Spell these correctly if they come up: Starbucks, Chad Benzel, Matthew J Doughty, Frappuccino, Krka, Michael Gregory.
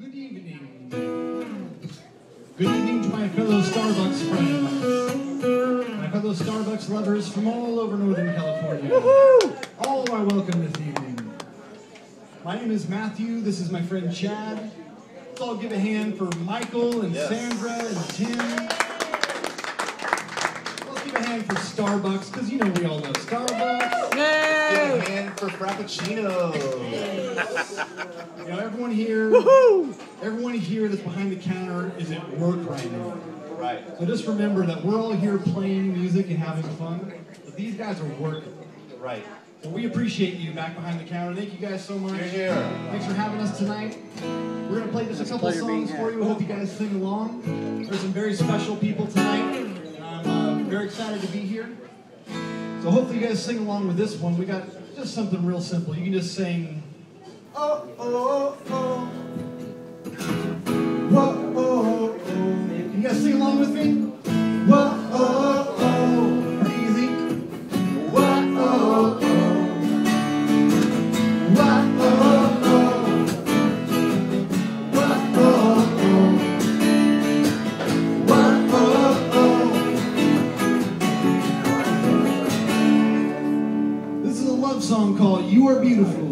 Good evening. Good evening to my fellow Starbucks friends, my fellow Starbucks lovers from all over Northern California. Woo-hoo! All are welcome this evening. My name is Matthew. This is my friend Chad. Let's all give a hand for Michael and Sandra and Tim. Let's give a hand for Starbucks, because you know we all love Starbucks. Yay! Give a hand for Frappuccino. You know, everyone here that's behind the counter is at work right now. Right. So just remember that we're all here playing music and having fun, but these guys are working. Right. So we appreciate you back behind the counter. Thank you guys so much. Here. Thanks for having us tonight. We're going to play just a couple songs for you. I hope you guys sing along. There's some very special people tonight, and I'm very excited to be here. So hopefully you guys sing along with this one. We got just something real simple. You can just sing... Oh, oh, oh, oh. Whoa, oh, oh, oh. You guys sing along with me? Whoa, oh, oh. Easy. Whoa, oh, oh. Whoa, oh, oh. Whoa, oh, oh. Whoa, oh, oh. This is a love song called You Are Beautiful.